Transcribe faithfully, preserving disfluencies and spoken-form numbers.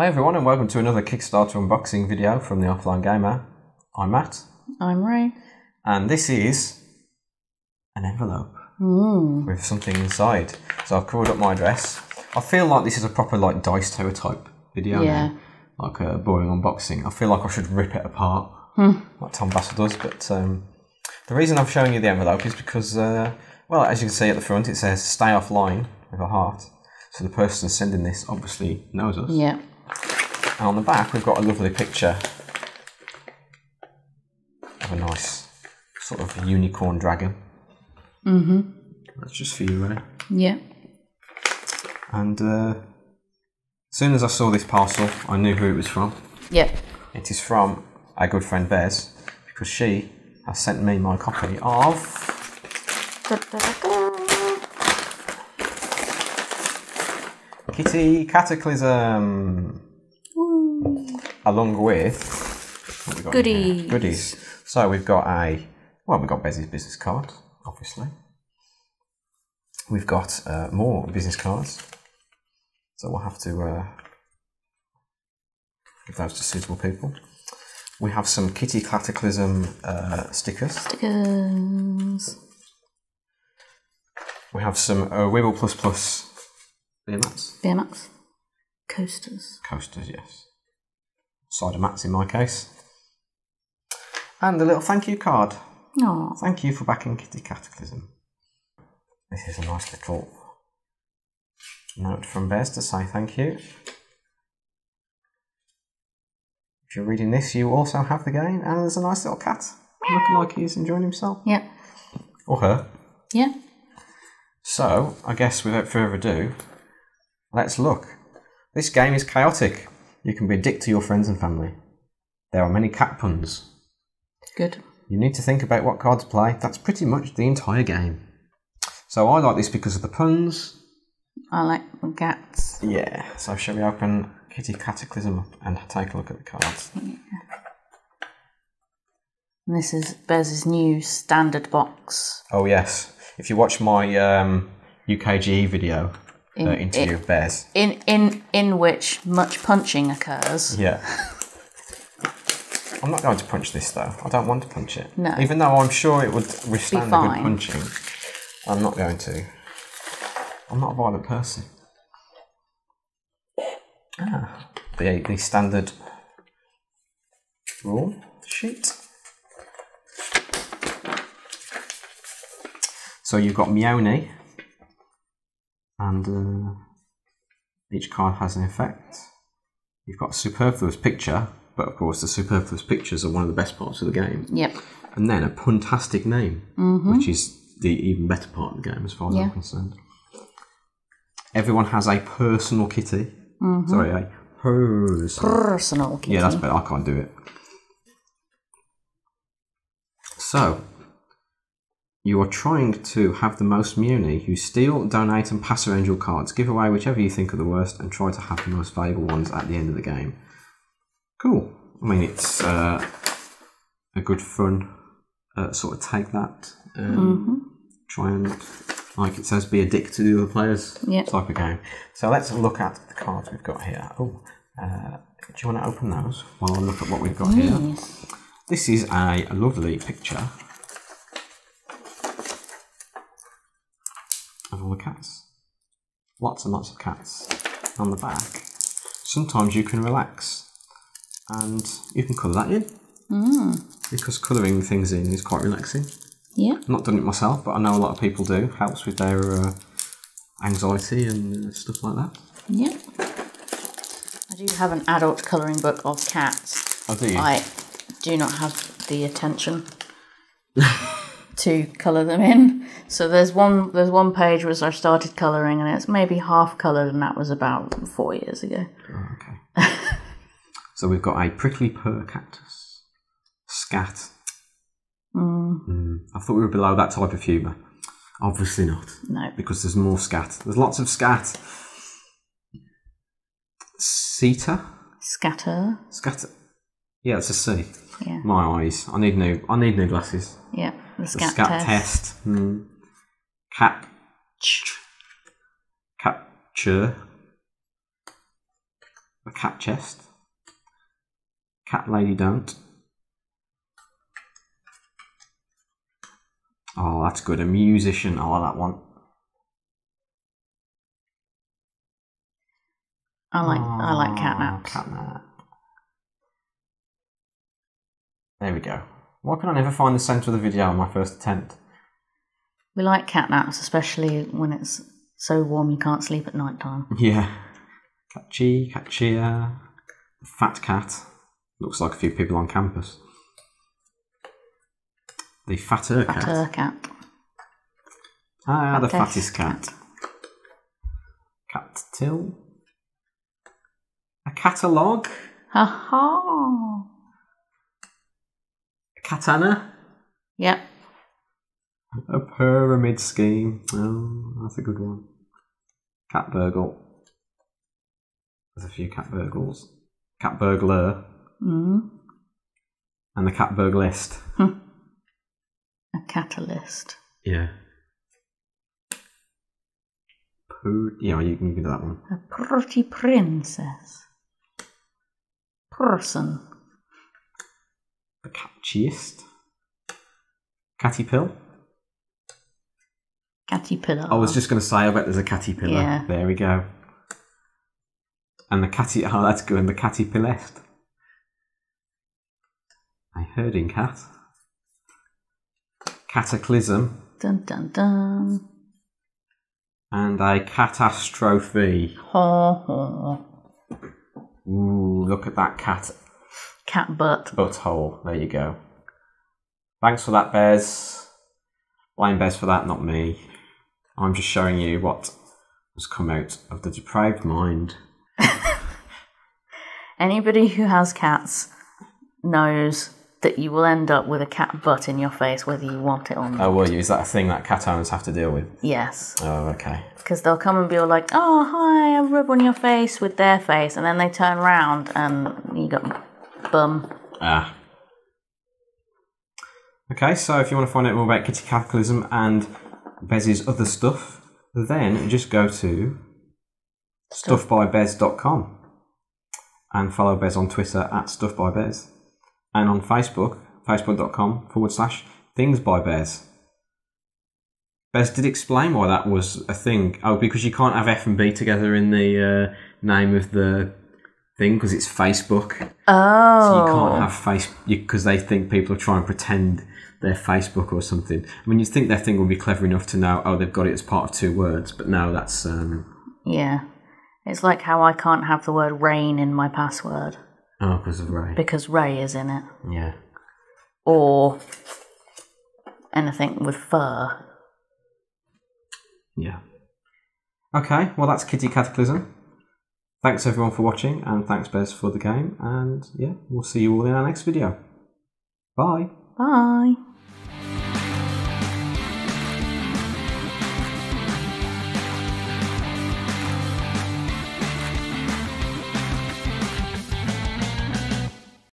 Hi everyone and welcome to another Kickstarter unboxing video from the Offline Gamer. I'm Matt. I'm Ray. And this is an envelope Ooh. with something inside. So I've covered up my address. I feel like this is a proper like Dice Tower type video yeah. now. Like a boring unboxing. I feel like I should rip it apart hmm. like Tom Bassel does. But um, the reason I'm showing you the envelope is because, uh, well, as you can see at the front, it says stay offline with a heart. So the person sending this obviously knows us. Yeah. And on the back, we've got a lovely picture of a nice sort of unicorn dragon. Mm-hmm. That's just for you, Ray. Yeah. And uh, as soon as I saw this parcel, I knew who it was from. Yeah. It is from our good friend Bez, because she has sent me my copy of... Da, da, da, da. Kitty Cataclysm. Along with what we got goodies. goodies. So we've got a, well, we've got Bez's business card, obviously. We've got uh, more business cards. So we'll have to uh, give those to suitable people. We have some Kitty Cataclysm uh, stickers. Stickers. We have some uh, Rainbow Plus Plus B M X. B M X. Coasters. Coasters, yes. Cider mats in my case. And a little thank you card. Aww. Thank you for backing Kitty Cataclysm. This is a nice little note from Bez to say thank you. If you're reading this, you also have the game, and there's a nice little cat. Meow. Looking like he's enjoying himself. Yep. Or her. Yeah. So, I guess without further ado, let's look. This game is chaotic. You can be a dick to your friends and family. There are many cat puns. Good. You need to think about what card to play. That's pretty much the entire game. So I like this because of the puns. I like the cats. Yeah. So shall we open Kitty Cataclysm up and take a look at the cards? Yeah. This is Bez's new standard box. Oh yes. If you watch my um, U K G E video. In, uh, interview it, of Bez. In, in, in which much punching occurs. Yeah. I'm not going to punch this though. I don't want to punch it. No. Even though I'm sure it would withstand a good punching. I'm not going to. I'm not a violent person. Ah. The, the standard rule sheet. So you've got Mione. And uh, each card has an effect. You've got a superfluous picture, but of course the superfluous pictures are one of the best parts of the game. Yep. And then a puntastic name, mm-hmm. which is the even better part of the game as far as yeah. I'm concerned. Everyone has a personal kitty. Mm-hmm. Sorry, a personal. personal kitty. Yeah, that's better. I can't do it. So... You are trying to have the most Muni. You steal, donate, and pass around your cards. Give away whichever you think are the worst, and try to have the most valuable ones at the end of the game. Cool. I mean, it's uh, a good fun uh, sort of take that. Um, mm-hmm. Try and, like it says, be a dick to the other players yep. type of game. So let's look at the cards we've got here. Oh, uh, do you want to open those while I look at what we've got mm. here? This is a lovely picture. Of all the cats. Lots and lots of cats. On the back, sometimes you can relax and you can colour that in mm. because colouring things in is quite relaxing. Yeah. I've not done it myself, but I know a lot of people do. Helps with their uh, anxiety and stuff like that. Yeah. I do have an adult colouring book of cats. Oh, do you? I do not have the attention to colour them in. So there's one there's one page which I started colouring and it's maybe half coloured and that was about four years ago. Oh, okay. So we've got a prickly purr cactus. Scat. Mm. Mm. I thought we were below that type of humour. Obviously not. No. Because there's more scat. There's lots of scat. Sita? Scatter. Scatter. Yeah, it's a C. Yeah. My eyes. I need new I need new glasses. Yeah. The scat, the scat test. test. Mm. Capture. a cat chest. Cat lady don't. Oh, that's good. A musician. I like that one. I like oh, I like catnaps. Catnap. There we go. Why can I never find the centre of the video on my first attempt? We like catnaps, especially when it's so warm you can't sleep at night time. Yeah. Catchy, catchier. Fat cat. Looks like a few people on campus. The fatter, fatter cat. cat. Ah, the fattest cat. cat. Cat till. A catalogue. Ha ha. A katana. Yep. A pyramid scheme. Oh, that's a good one. Cat burgle. There's a few cat burgles. Cat burglar. Mm. And the cat burglist. Hmm. A catalyst. Yeah. Poo yeah, you can do that one. A pretty princess. Person. The catchiest. Catty pill. Catty pillar. I was just going to say, I bet there's a catty pillar. Yeah. There we go. And the catty. Oh, that's good. And the catty pillest. A herding cat. Cataclysm. Dun dun dun. And a catastrophe. Ha ha. Ooh, look at that cat. Cat butt. Butthole. There you go. Thanks for that, Bez. Blame Bez for that, not me. I'm just showing you what has come out of the depraved mind. Anybody who has cats knows that you will end up with a cat butt in your face whether you want it or not. Oh, will you? Is that a thing that cat owners have to deal with? Yes. Oh, okay. Because they'll come and be all like, oh, hi, I rub on your face with their face, and then they turn round and you got bum. Ah. Okay, so if you want to find out more about Kitty Cataclysm and Bez's other stuff, then just go to stuff by bez dot com and follow Bez on Twitter at stuff by bez. And on Facebook, facebook.com forward slash things by Bez. Bez did explain why that was a thing. Oh, because you can't have F and B together in the uh, name of the thing because it's Facebook. Oh. So you can't have face because they think people are trying to pretend they're Facebook or something. I mean, you'd think their thing would be clever enough to know, oh, they've got it as part of two words, but no, that's... Um... Yeah. It's like how I can't have the word rain in my password. Oh, because of Ray. Because Ray is in it. Yeah. Or anything with fur. Yeah. Okay, well that's Kitty Cataclysm. Thanks everyone for watching, and thanks Bez for the game, and yeah, we'll see you all in our next video. Bye. Bye.